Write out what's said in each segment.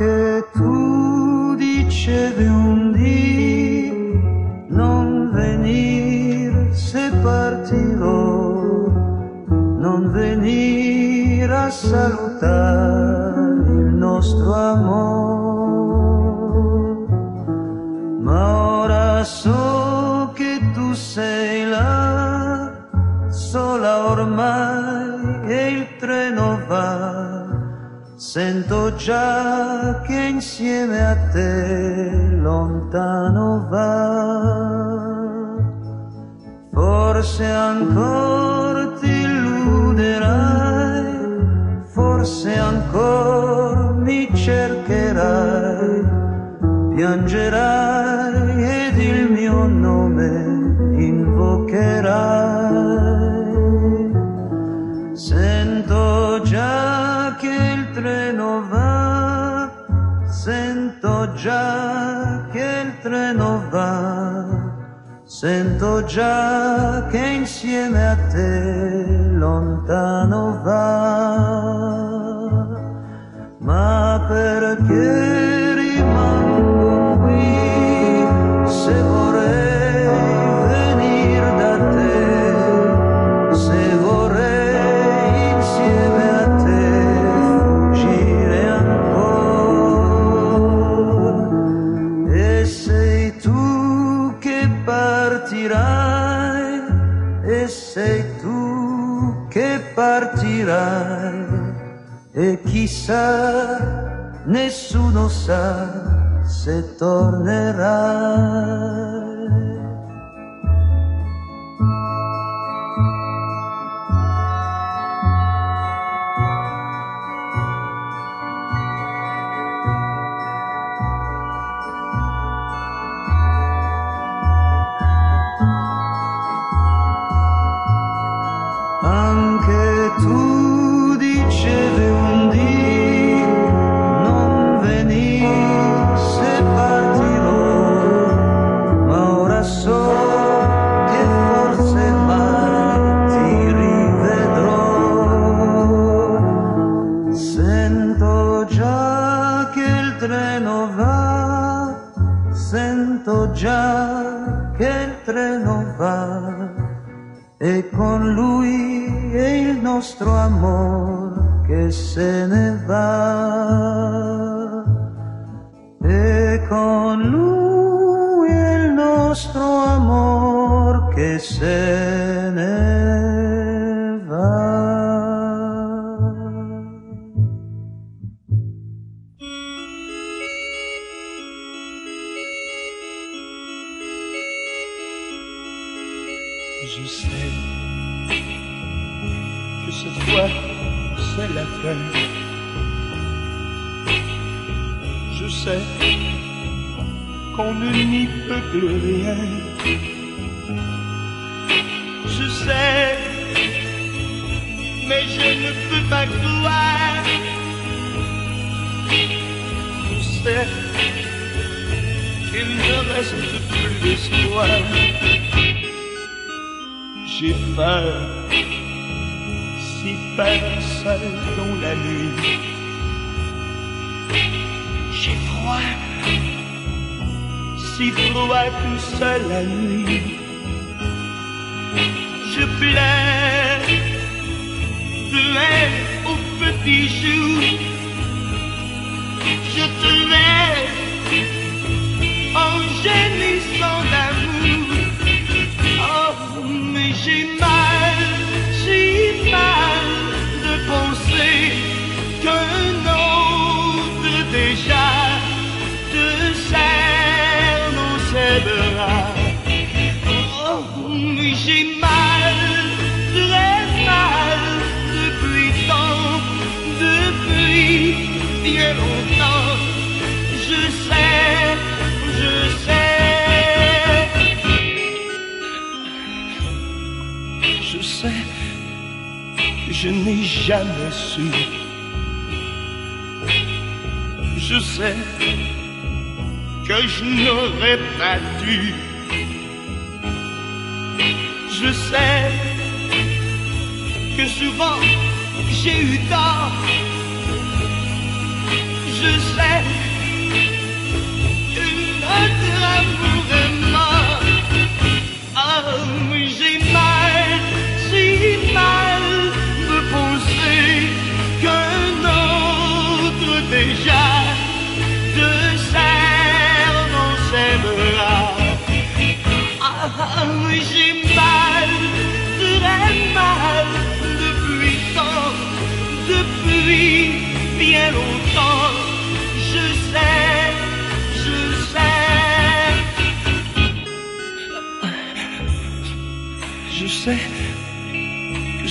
che tu dicevi un dì, non venir se partirò, non venir a salutare il nostro amor. Ma ora so che tu sei là, sola ormai e il treno va. Sento già che insieme a te lontano va. Forse ancora ti illuderai, forse ancora mi cercherai, piangerai ed il mio nome invocherai. Sento già che il treno va, sento già che il treno va, sento già che insieme a te lontano va. Ma perché rimango qui se vorrei venire da te, se vorrei insieme a te? E sei tu che partirai, e chissà, nessuno sa se tornerai. Anche tu dicevi un dì, non venir se partirò, ma ora so che forse mai ti rivedrò. Sento già che il treno va, sento già che il treno va, e con lui è il nostro amor che se ne va. E con lui è il nostro amor che se ne va. Je sais que cette fois c'est la fin. Je sais qu'on n'y peut plus rien. Je sais, mais je ne peux pas croire. Je sais qu'il ne reste plus d'espoir. J'ai peur, si peur seul dans la nuit. J'ai froid, si froid tout seul la nuit. Je pleure, pleure au petit jour. Je te laisse en gémissant d'amour. Oh, mais j'ai mal de penser qu'un autre déjà te serre dans ses bras. Oh, mais j'ai mal, très mal, depuis tant, depuis bien longtemps. Je sais, je sais. Je sais que je n'ai jamais su. Je sais que je n'aurais pas dû. Je sais que souvent j'ai eu tort.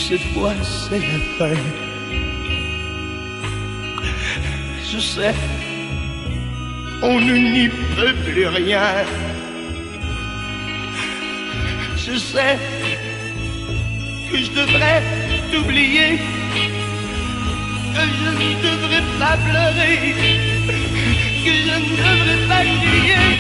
Cette fois, c'est la fin. Je sais, on n'y peut plus rien. Je sais que je devrais t'oublier, que je ne devrais pas pleurer, que je ne devrais pas crier.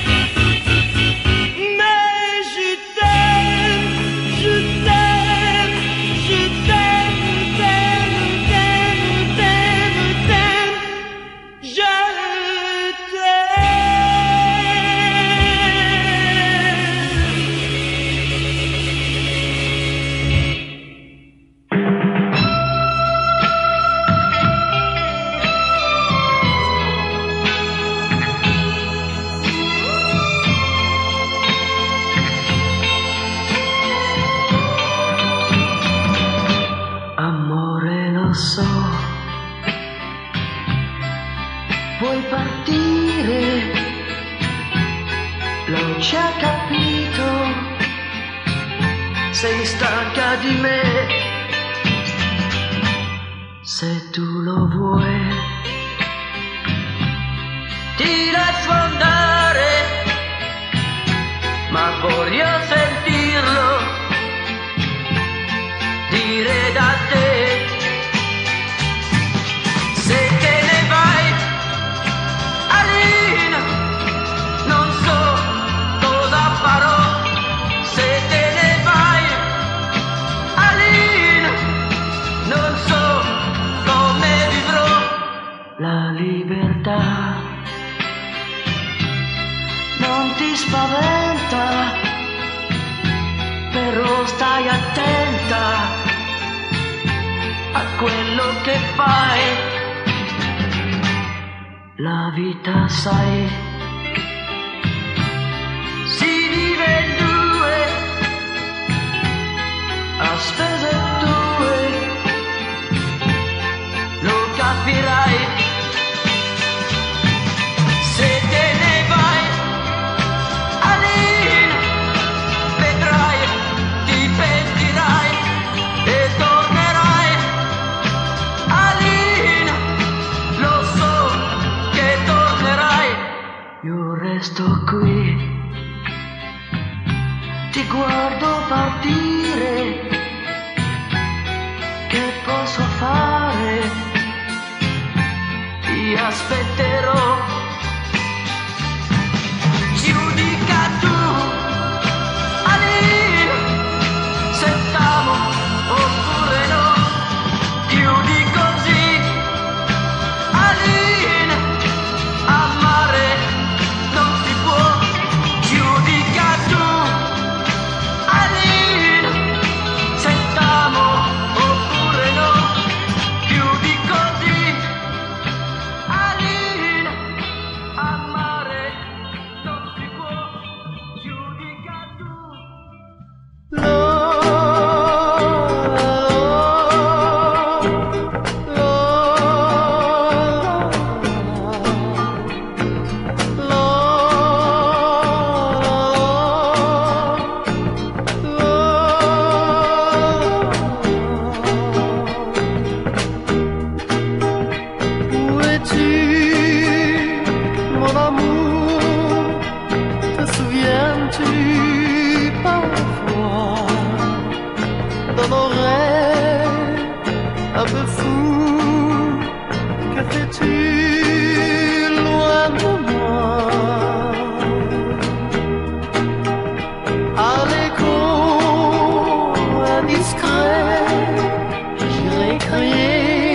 J'irai crier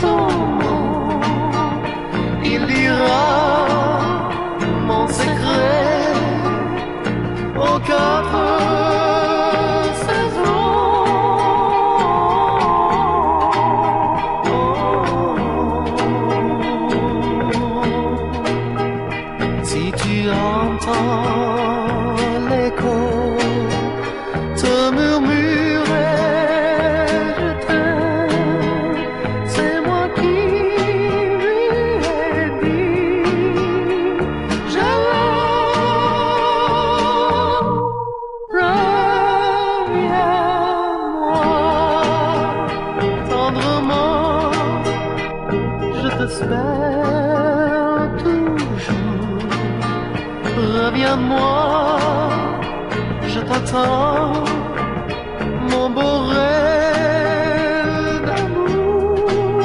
ton nom. t'espère toujours. Reviens-moi, je t'attends, mon beau rêve d'amour.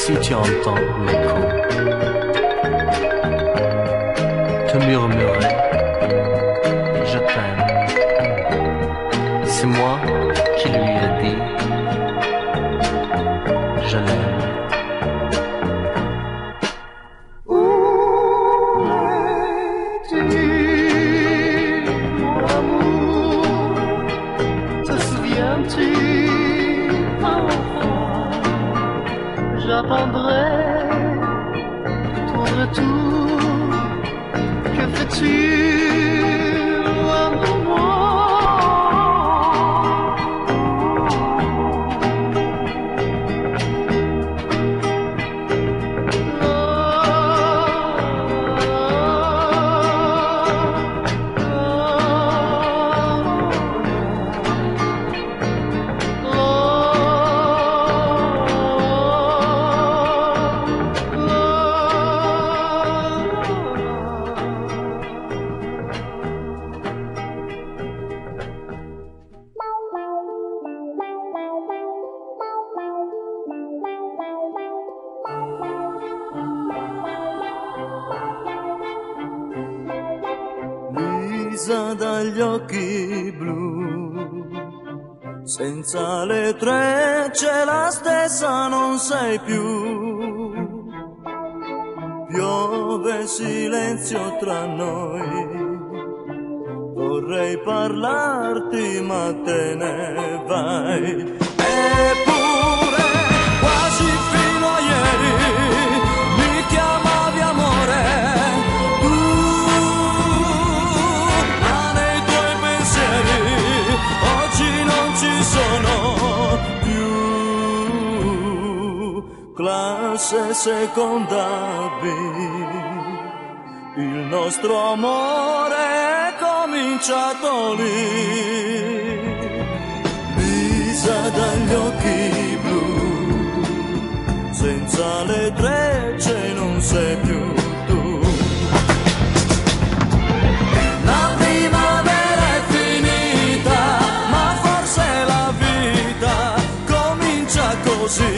Si tu entends l'écho te murmurer, je t'aime, c'est moi qui lui ai dit. J'attendrai ton retour. Que fais-tu loin de dagli occhi blu, senza le tre c'è la stessa, non sei più. Piove silenzio tra noi, vorrei parlarti ma te ne vai. Eppure quasi fino a ieri mi chiamavi amore. Classe seconda B, il nostro amore è cominciato lì. Lisa dagli occhi blu, senza le trecce non sei più tu. La primavera è finita, ma forse la vita comincia così.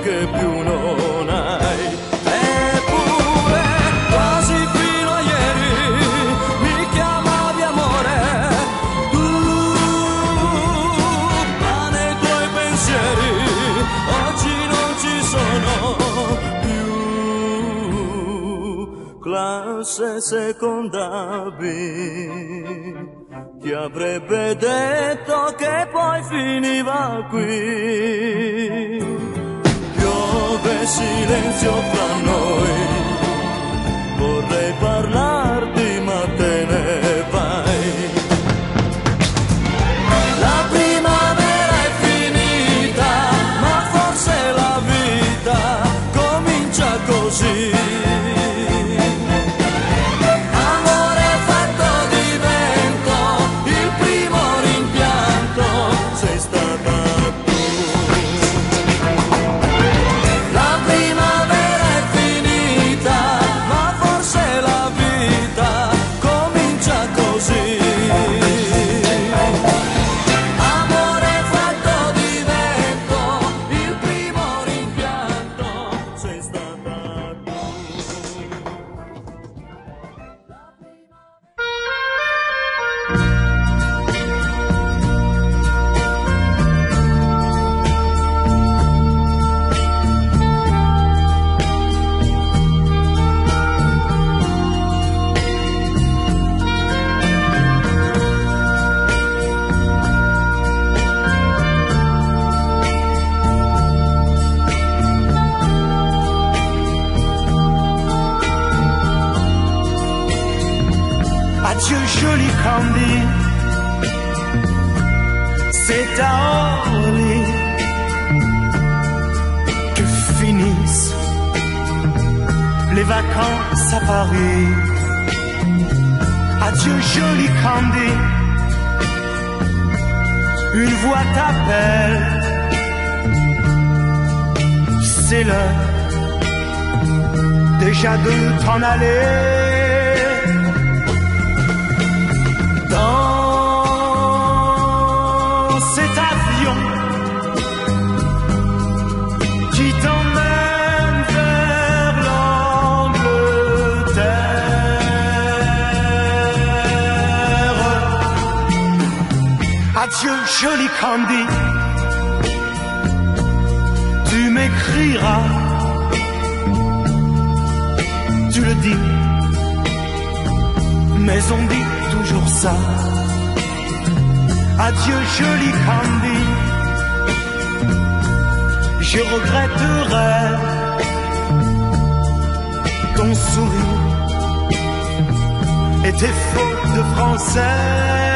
Che più non hai. Eppure quasi fino a ieri mi chiamavi amore. Tu, ma nei tuoi pensieri oggi non ci sono più. Classe seconda B, chi avrebbe detto che poi finiva qui. Piove silenzio fra noi, vorrei parlarti ma te ne vai. La primavera è finita, ma forse la vita comincia così. Amore fatto di vento, il primo rimpianto sei stata tu. La primavera è finita, ma forse la vita that's usually candy. C'est à aller que finissent les vacances à Paris. Adieu joli Candy, une voix t'appelle. C'est l'heure déjà de t'en aller. Adieu, joli Candy, tu m'écriras, tu le dis, mais on dit toujours ça. Adieu, joli Candy, je regretterai ton sourire et tes fautes de français.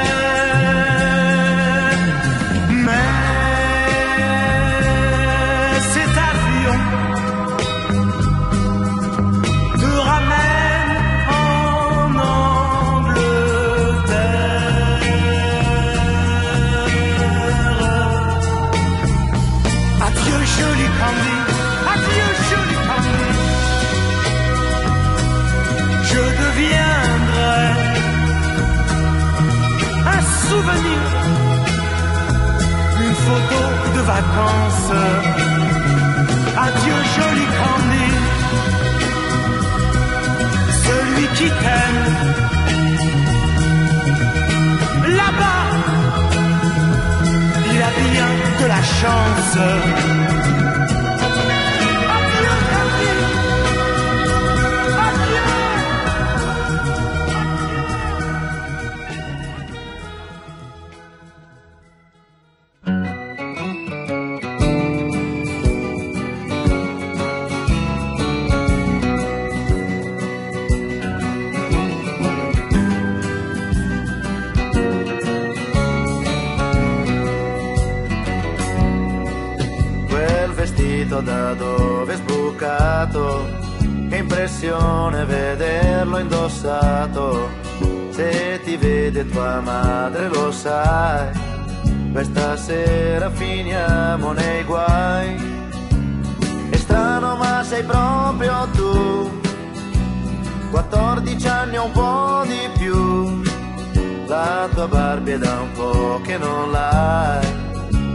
Une photo de vacances. Adieu joli Candy, celui qui t'aime là-bas, il a bien de la chance. Adieu Candy, adieu. Da dove è sbucato, che impressione vederlo indossato. Se ti vede tua madre lo sai, questa sera finiamo nei guai. È strano ma sei proprio tu, 14 anni o un po' di più. La tua Barbie è da un po' che non l'hai,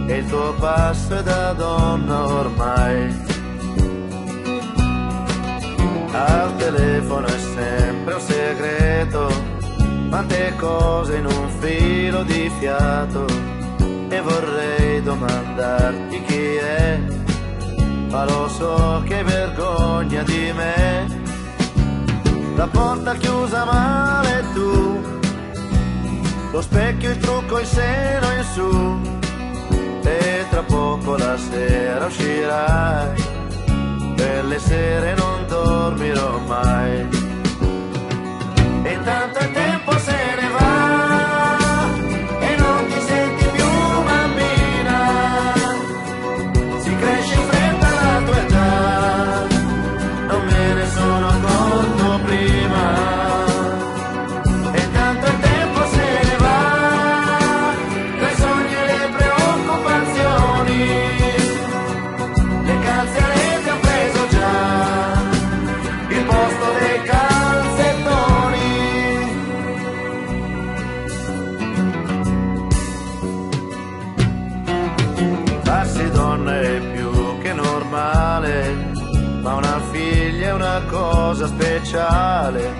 e il tuo passo è da donna ormai. Al telefono è sempre un segreto, quante cose in un filo di fiato. E vorrei domandarti chi è, ma lo so che hai vergogna di me. La porta chiusa male tu, lo specchio, il trucco, il seno in su. E tra poco la sera uscirai, per le sere non dormirò mai. E intanto il tempo se ne va e non ti senti più bambina, si cresce in fretta la tua età, non me ne sono accorto prima. Cosa speciale,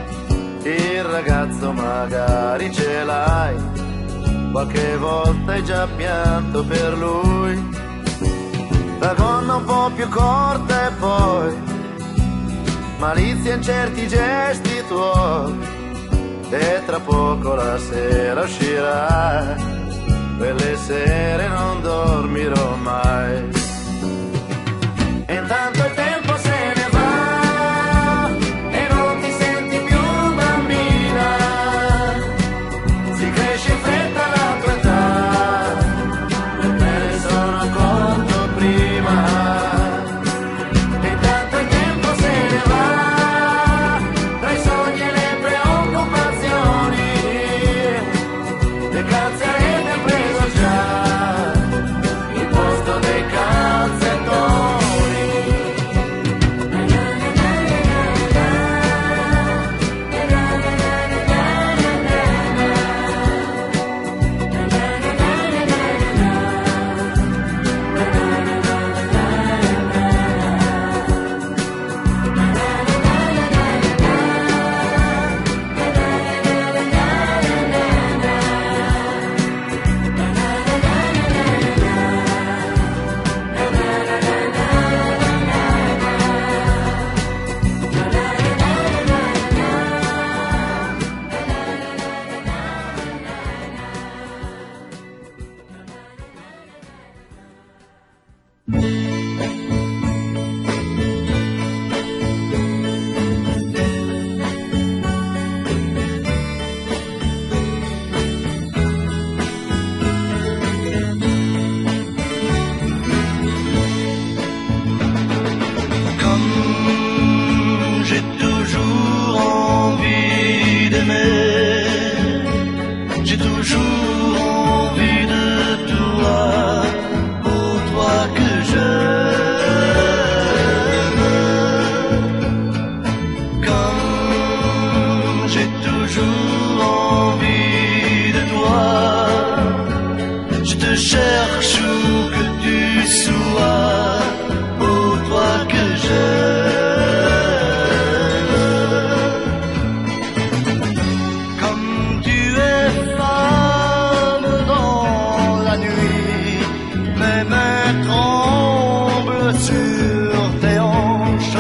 il ragazzo magari ce l'hai, qualche volta hai già pianto per lui. La gonna un po' più corta e poi malizia in certi gesti tuoi. E tra poco la sera uscirai, quelle sere non dormirò mai. E intanto il tempo se ne va, e non ti senti più bambina, toujours envie de toi. Je te cherche où que tu sois, pour toi que j'aime. Comme tu es femme dans la nuit, mes mains tremblent sur tes hanches.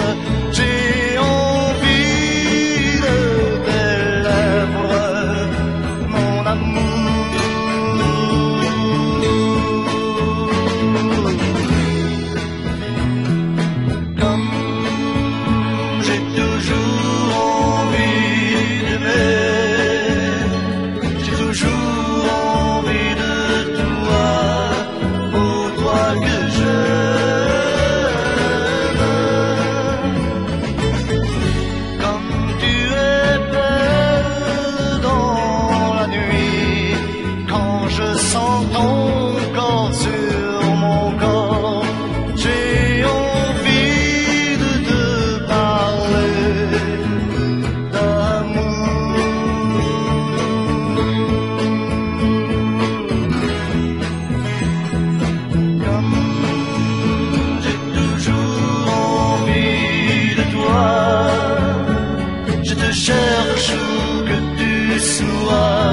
Cherche où que tu sois,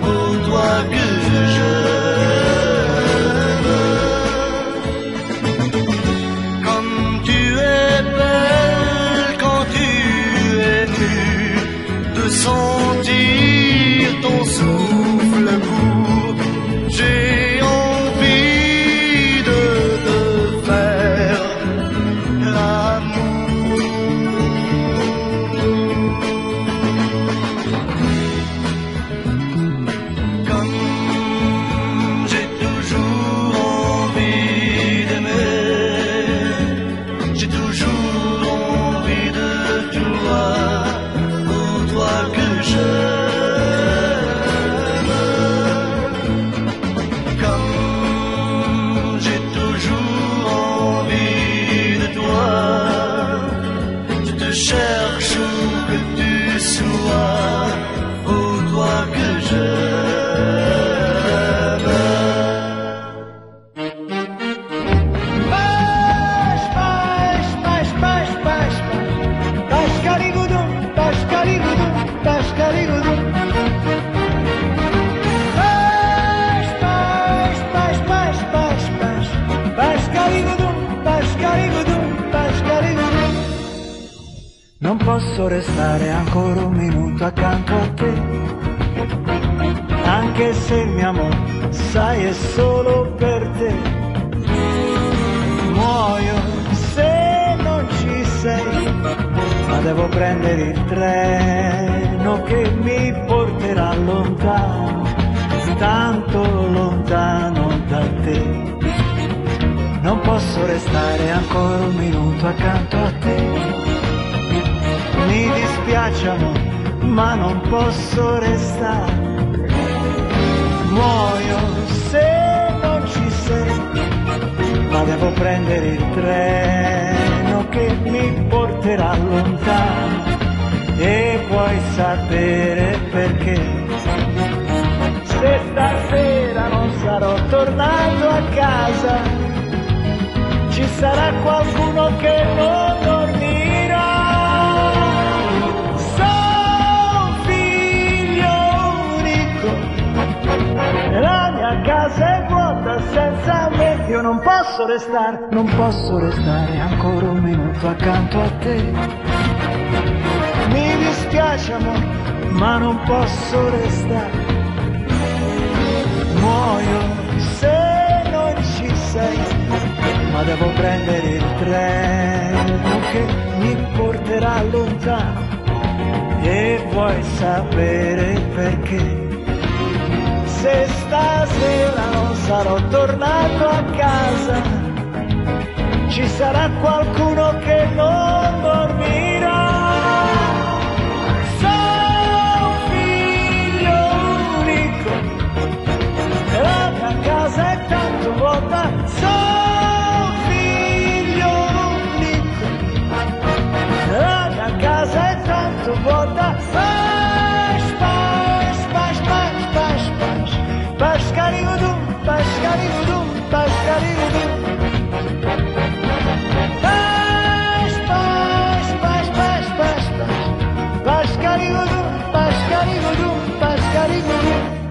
pour toi que je j'aime. Comme tu es belle quand tu es nue, de sentir ton souffle court, j'ai envie de te faire l'amour. Cherche où que tu sois, pour toi que non posso restare ancora un minuto accanto a te, anche se mio amore, sai, è solo per te. Muoio se non ci sei, ma devo prendere il treno che mi porterà lontano, tanto lontano da te. Non posso restare ancora un minuto accanto a te. Mi dispiacciono, ma non posso restare. Muoio se non ci sei, ma devo prendere il treno che mi porterà lontano. E puoi sapere perché? Se stasera non sarò tornato a casa, ci sarà qualcuno che non dormirà. Se vuota senza me, io non posso restare, non posso restare ancora un minuto accanto a te. Mi dispiace amore, ma non posso restare. Muoio se non ci sei, ma devo prendere il treno che mi porterà lontano. E vuoi sapere perché? Se stasera non sarò tornato a casa, ci sarà qualcuno che non dormirà. Sono figlio unico, la mia casa è tanto vuota. Sono figlio unico, la mia casa è tanto vuota. Got it.